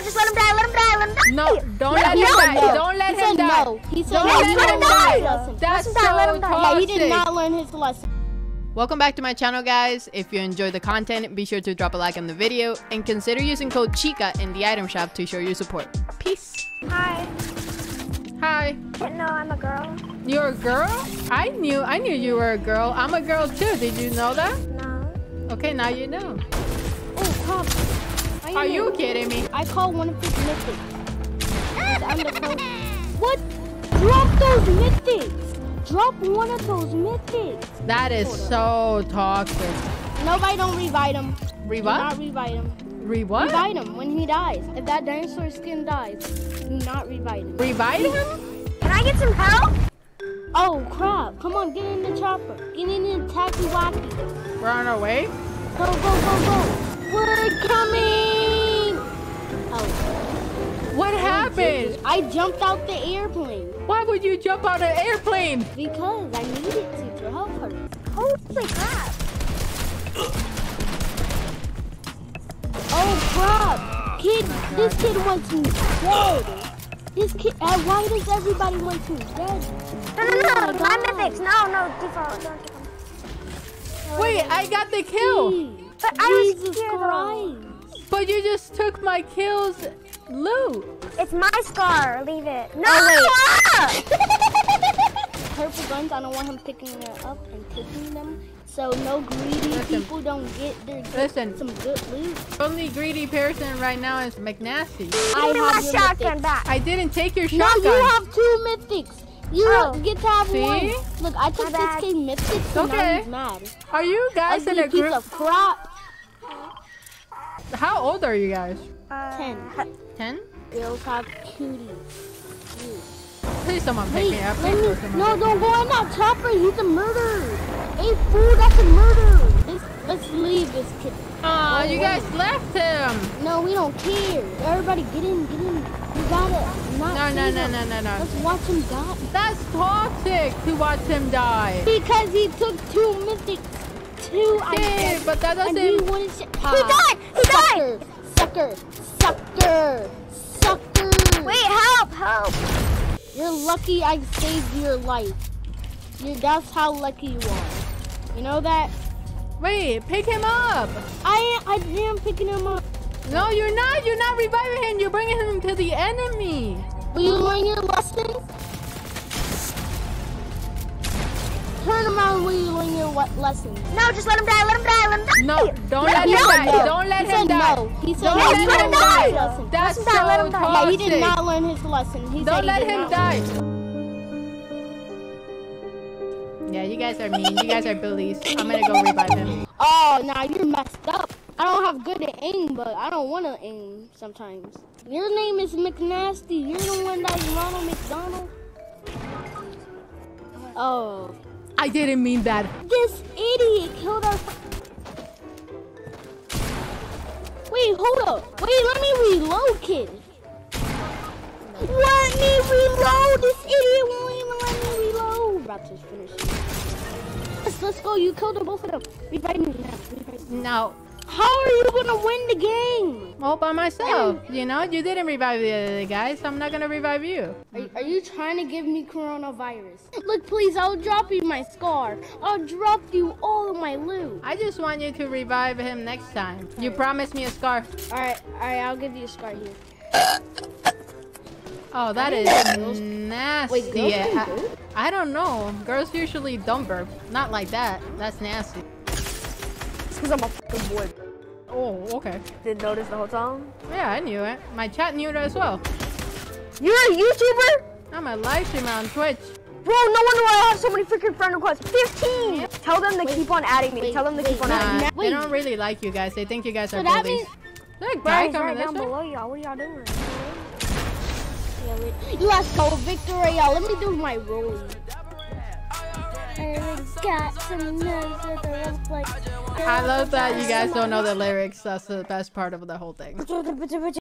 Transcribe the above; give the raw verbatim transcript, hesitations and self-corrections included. no, just let him die, let him die, let him die. No, don't let, let him die. No. Don't let he him die. No. He said don't no, let, let him die. die. That's so toxic. Yeah, he did not learn his lesson. Welcome back to my channel, guys. If you enjoyed the content, be sure to drop a like on the video and consider using code Chica in the item shop to show your support. Peace. Hi. Hi. No, I'm a girl. You're a girl? I knew, I knew you were a girl. I'm a girl too. Did you know that? No. Okay, now you know. Oh, cops! Are, you, Are you kidding me? I call one of these mythics. I'm the coach. What? Drop those mythics. Drop one of those mythics. That is so toxic. Nobody don't revive him. Revive? Not revive him. Revive? Revive him when he dies. If that dinosaur skin dies, do not revive him. Revive him? Can I get some help? Oh crap! Come on, get in the chopper. Get in the tacky wacky. We're on our way. Go go go go. We're coming! Oh. What happened? Dude, I jumped out the airplane. Why would you jump out an airplane? Because I needed to to help her. Holy crap! Oh crap! Kid, oh this kid wants me dead. This kid. Uh, why does everybody want me dead? No, no, no! Oh my God. Mythics. No, no, default. Don't take them. Wait, I got the kill. Jeez. But I Jesus was scared. But you just took my kills loot. It's my scar. Leave it. No! Oh, wait. Purple guns, I don't want him picking them up and taking them. So no greedy Listen. people don't get their good, Listen. some good loot. Only greedy person right now is McNasty. I have my shotgun mythics. back. I didn't take your no, shotgun. No, you have two mythics. You oh. get to have See? one. Look, I took six K mythics and okay. now he's mad. Are you guys Ugly in a group? Piece of crap. How old are you guys? Uh, ten. Ten? We'll have cuties. Please someone Wait, pick me up. Me, no, don't me. go on that chopper. He's a murderer. Hey, fool, that's a murderer. Let's, let's leave this kid. Aw, oh, you guys wait. left him. No, we don't care. Everybody get in, get in. You gotta... No, no, no, no, no, no. Let's watch him die. That's toxic to watch him die. Because he took two mythics. Two items. But that doesn't... He died! He died! Sucker! Sucker! Sucker! Wait, help! Help! You're lucky I saved your life. You're, that's how lucky you are. You know that? Wait, pick him up! I, I am picking him up. No, you're not. You're not reviving him. You're bringing him to the enemy. Will you learn your lesson? Turn around. Will you learn your what lesson? No, just let him die. Let him die. Let him die. No, don't let, let him die. No. Don't let he him die. No. He said don't yes, let him die. die. That's so toxic. Yeah, he did not learn his lesson. He don't said let he did him not die. Learn. Yeah, you guys are mean. You guys are bullies. I'm gonna go revive him. Oh, now nah, you're messed up. I don't have good at aim, but I don't want to aim sometimes. Your name is McNasty. You're the one that's Ronald McDonald. Oh. I didn't mean that. This idiot killed our... Wait, hold up. Wait, let me reload, kid. Let me reload. This idiot won't even let me reload. Raptors finished. Yes, let's go. You killed them, both of them. Revive me now. Revive me now. How are you gonna win the game? All by myself. You know, you didn't revive the other guy, so I'm not gonna revive you. Are, are you trying to give me coronavirus? Look, please, I'll drop you my scar. I'll drop you all of my loot. I just want you to revive him next time. All you right. promised me a scar. All right, all right, I'll give you a scar here. Oh, that is nasty. Wait, girls can burp? I, I don't know. Girls usually don't burp. Not like that. That's nasty. Because I'm a fucking boy. Oh, okay. Didn't notice the whole time? Yeah, I knew it. My chat knew it as well. You're a YouTuber? I'm a live streamer on Twitch. Bro, no wonder why I have so many freaking friend requests. fifteen! Yeah. Tell them to wait, keep on adding me. Wait, Tell them to wait, keep on nah, adding me. They don't really like you guys. They think you guys so are that bullies. Means... Look, guys, right down below y'all. What are y'all doing? Let's go, Victoria. Let me do my role. And we got some nice with the rest, like... I love that you guys don't know the lyrics. That's the best part of the whole thing.